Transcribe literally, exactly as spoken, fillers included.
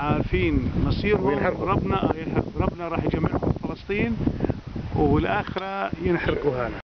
عارفين مصيرهم، ربنا ربنا راح يجمعهم في فلسطين، والاخره ينحرقوا هنا.